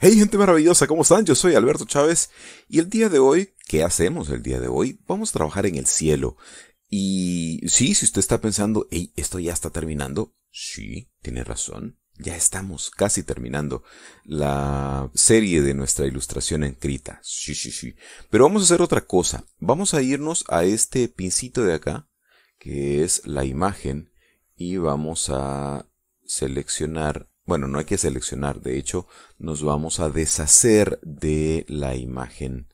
Hey gente maravillosa, ¿cómo están? Yo soy Alberto Chávez y el día de hoy, ¿qué hacemos el día de hoy? Vamos a trabajar en el cielo. Y sí, si usted está pensando, hey, esto ya está terminando. Sí, tiene razón, ya estamos casi terminando la serie de nuestra ilustración en Krita. Sí. Pero vamos a hacer otra cosa. Vamos a irnos a este pincito de acá, que es la imagen, y vamos a seleccionar. Bueno, no hay que seleccionar, de hecho, nos vamos a deshacer de la imagen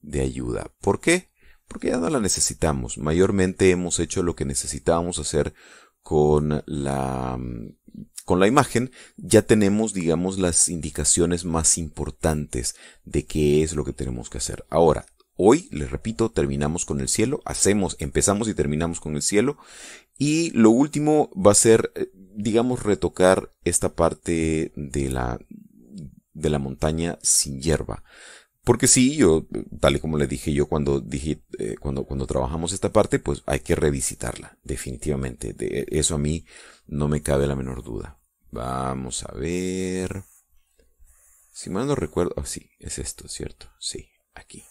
de ayuda. ¿Por qué? Porque ya no la necesitamos. Mayormente hemos hecho lo que necesitábamos hacer con la imagen. Ya tenemos, digamos, las indicaciones más importantes de qué es lo que tenemos que hacer. Ahora, hoy, les repito, terminamos con el cielo. Empezamos y terminamos con el cielo. Y lo último va a ser, digamos, retocar esta parte de la montaña sin hierba. Porque sí, yo, tal y como les dije yo cuando trabajamos esta parte, pues hay que revisitarla, definitivamente. De eso a mí no me cabe la menor duda. Vamos a ver. Si mal no recuerdo, sí, es esto, ¿cierto? Sí, aquí.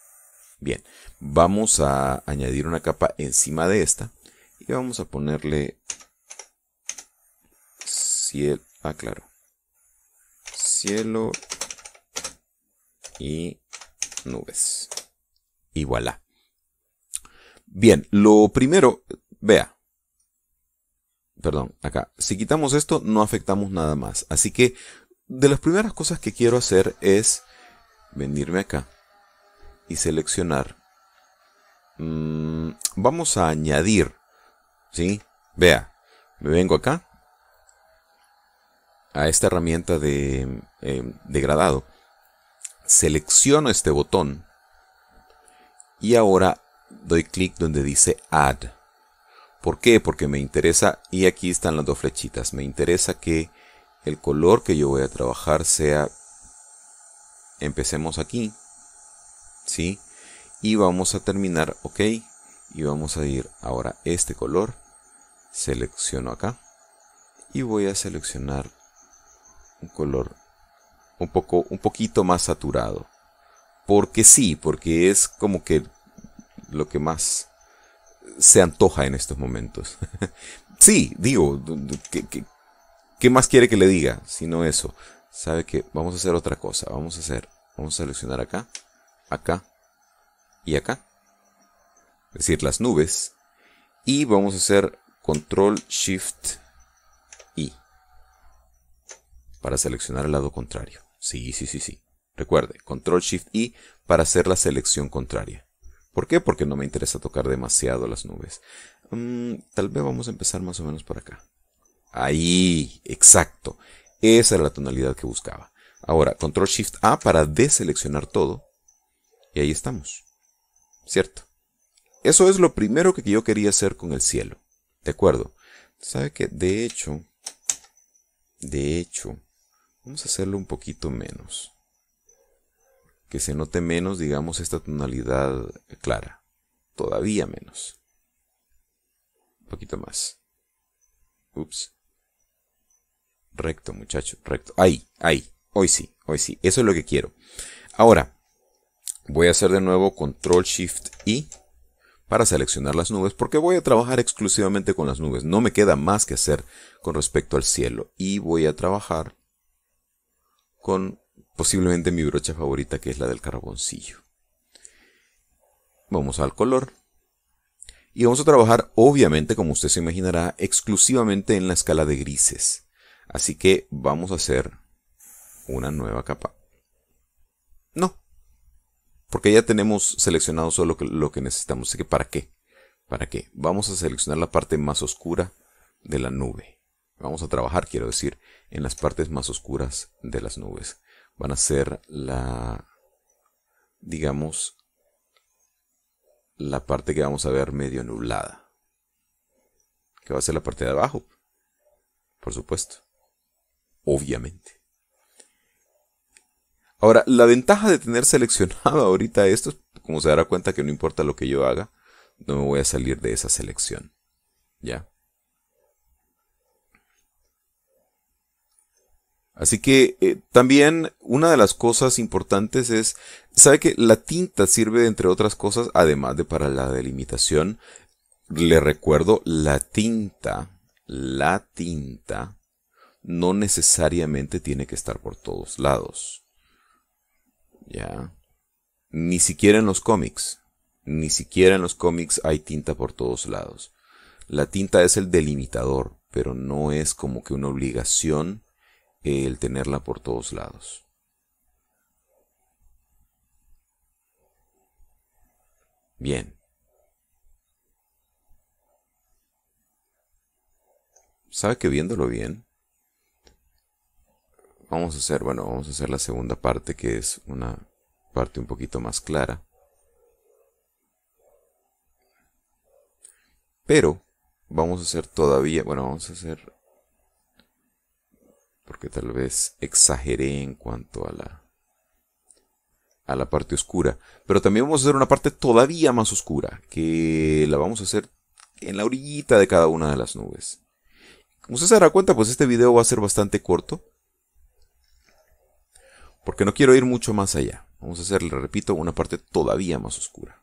Bien, vamos a añadir una capa encima de esta. Y vamos a ponerle cielo, cielo y nubes. Y voilà. Bien, lo primero, vea. Perdón, acá. Si quitamos esto, no afectamos nada más. Así que, de las primeras cosas que quiero hacer es venirme acá y seleccionar. Vamos a añadir. ¿Sí? Vea, me vengo acá a esta herramienta de gradado, selecciono este botón y ahora doy clic donde dice Add. ¿Por qué? Porque me interesa, y aquí están las dos flechitas, me interesa que el color que yo voy a trabajar sea, empecemos aquí, ¿sí? Y vamos a terminar, ok, y vamos a ir ahora este color. Selecciono acá y voy a seleccionar un color un poquito más saturado, porque sí, porque es como que lo que más se antoja en estos momentos. Sí, digo, ¿qué más quiere que le diga? Si no eso, sabe que vamos a hacer otra cosa, vamos a seleccionar acá, acá y acá, es decir, las nubes, y vamos a hacer Control Shift I para seleccionar el lado contrario. Sí. Recuerde, Control Shift I para hacer la selección contraria. ¿Por qué? Porque no me interesa tocar demasiado las nubes. Tal vez vamos a empezar más o menos por acá. Ahí, exacto. Esa era la tonalidad que buscaba. Ahora, Control Shift A para deseleccionar todo. Y ahí estamos. ¿Cierto? Eso es lo primero que yo quería hacer con el cielo. ¿De acuerdo? ¿Sabe qué? De hecho, vamos a hacerlo un poquito menos. Que se note menos, digamos, esta tonalidad clara. Todavía menos. Un poquito más. Ups. Recto, muchacho, recto. Ahí. Hoy sí. Eso es lo que quiero. Ahora, voy a hacer de nuevo Control Shift I. Para seleccionar las nubes, porque voy a trabajar exclusivamente con las nubes. No me queda más que hacer con respecto al cielo. Y voy a trabajar con posiblemente mi brocha favorita, que es la del carboncillo. Vamos al color. Y vamos a trabajar, obviamente, como usted se imaginará, exclusivamente en la escala de grises. Así que vamos a hacer una nueva capa. No. Porque ya tenemos seleccionado solo lo que necesitamos. Así que ¿para qué? Vamos a seleccionar la parte más oscura de la nube. Vamos a trabajar, quiero decir, en las partes más oscuras de las nubes. Van a ser la parte que vamos a ver medio nublada. Que va a ser la parte de abajo. Por supuesto. Obviamente. Ahora, la ventaja de tener seleccionado ahorita esto es, como se dará cuenta, que no importa lo que yo haga, no me voy a salir de esa selección. ¿Ya? Así que también una de las cosas importantes es, ¿sabe que la tinta sirve entre otras cosas, además de para la delimitación? Le recuerdo, la tinta no necesariamente tiene que estar por todos lados. ¿Ya? Ni siquiera en los cómics. Ni siquiera en los cómics hay tinta por todos lados. La tinta es el delimitador, pero no es como que una obligación el tenerla por todos lados. Bien. ¿Sabe que viéndolo bien? Vamos a hacer la segunda parte, que es una parte un poquito más clara. Pero vamos a hacer todavía, porque tal vez exageré en cuanto a la parte oscura. Pero también vamos a hacer una parte todavía más oscura, que la vamos a hacer en la orillita de cada una de las nubes. Como usted se dará cuenta, pues este video va a ser bastante corto, porque no quiero ir mucho más allá. Vamos a hacer, le repito, una parte todavía más oscura.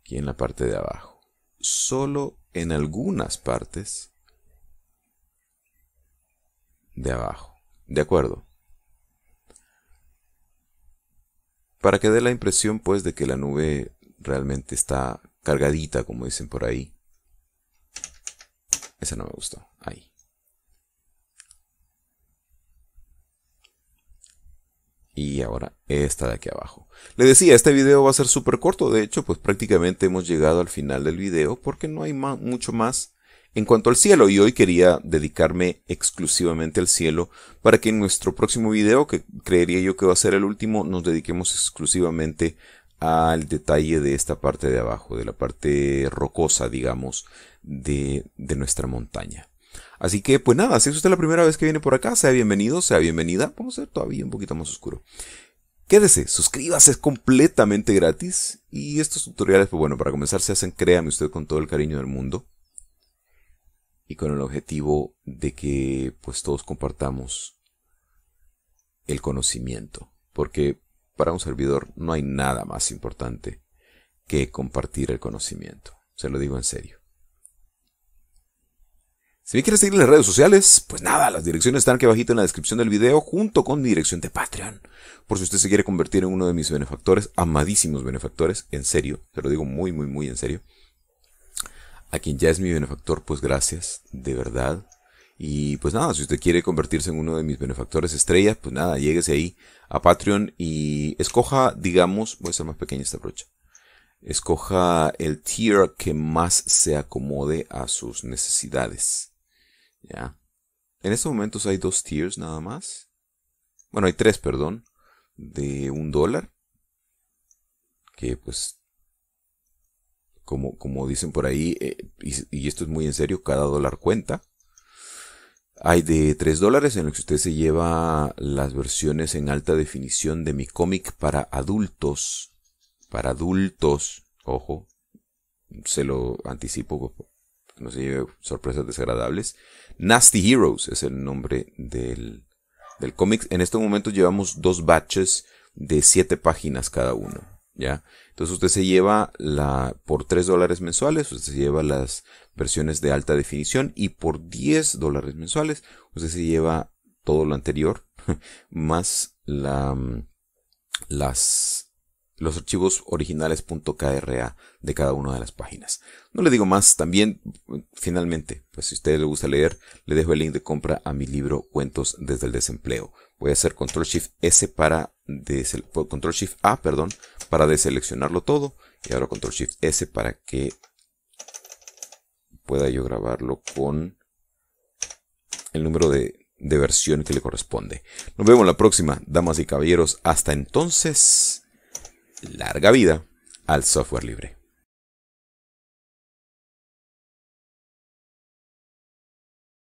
Aquí en la parte de abajo. Solo en algunas partes de abajo. ¿De acuerdo? Para que dé la impresión, pues, de que la nube realmente está cargadita, como dicen por ahí. Esa no me gustó. Ahí. Y ahora esta de aquí abajo. Le decía, este video va a ser súper corto. De hecho, pues prácticamente hemos llegado al final del video, porque no hay mucho más en cuanto al cielo. Y hoy quería dedicarme exclusivamente al cielo, para que en nuestro próximo video, que creería yo que va a ser el último, nos dediquemos exclusivamente al detalle de esta parte de abajo, de la parte rocosa, digamos, de nuestra montaña. Así que, pues nada, si es usted la primera vez que viene por acá, sea bienvenido, sea bienvenida. Vamos a ser todavía un poquito más oscuro. Quédese, suscríbase, es completamente gratis. Y estos tutoriales, pues bueno, para comenzar se hacen, créame usted, con todo el cariño del mundo. Y con el objetivo de que, pues, todos compartamos el conocimiento. Porque para un servidor no hay nada más importante que compartir el conocimiento. Se lo digo en serio. Si me quieres seguir en las redes sociales, pues nada, las direcciones están aquí abajito en la descripción del video, junto con mi dirección de Patreon. Por si usted se quiere convertir en uno de mis benefactores, amadísimos benefactores, en serio, te lo digo muy, muy, muy en serio. A quien ya es mi benefactor, pues gracias, de verdad. Y pues nada, si usted quiere convertirse en uno de mis benefactores estrellas, pues nada, lléguese ahí a Patreon y escoja, digamos, voy a hacer más pequeña esta brocha. Escoja el tier que más se acomode a sus necesidades. Ya. En estos momentos hay dos tiers nada más. Bueno, hay tres, perdón. De $1. Que pues, como dicen por ahí, y esto es muy en serio, cada dólar cuenta. Hay de $3 en los que usted se lleva las versiones en alta definición de mi cómic para adultos. Para adultos, ojo, se lo anticipo, no se lleve sorpresas desagradables. Nasty Heroes es el nombre del cómic. En este momento llevamos dos batches de 7 páginas cada uno. ¿Ya? Entonces usted se lleva por $3 mensuales, usted se lleva las versiones de alta definición, y por $10 mensuales usted se lleva todo lo anterior, más los archivos originales.kra de cada una de las páginas. No le digo más. También, finalmente, pues si a ustedes les gusta leer, le dejo el link de compra a mi libro Cuentos desde el desempleo. Voy a hacer Control Shift A para deseleccionarlo todo, y ahora Control Shift S para que pueda yo grabarlo con el número de versión que le corresponde. Nos vemos la próxima, damas y caballeros. Hasta entonces, larga vida al software libre.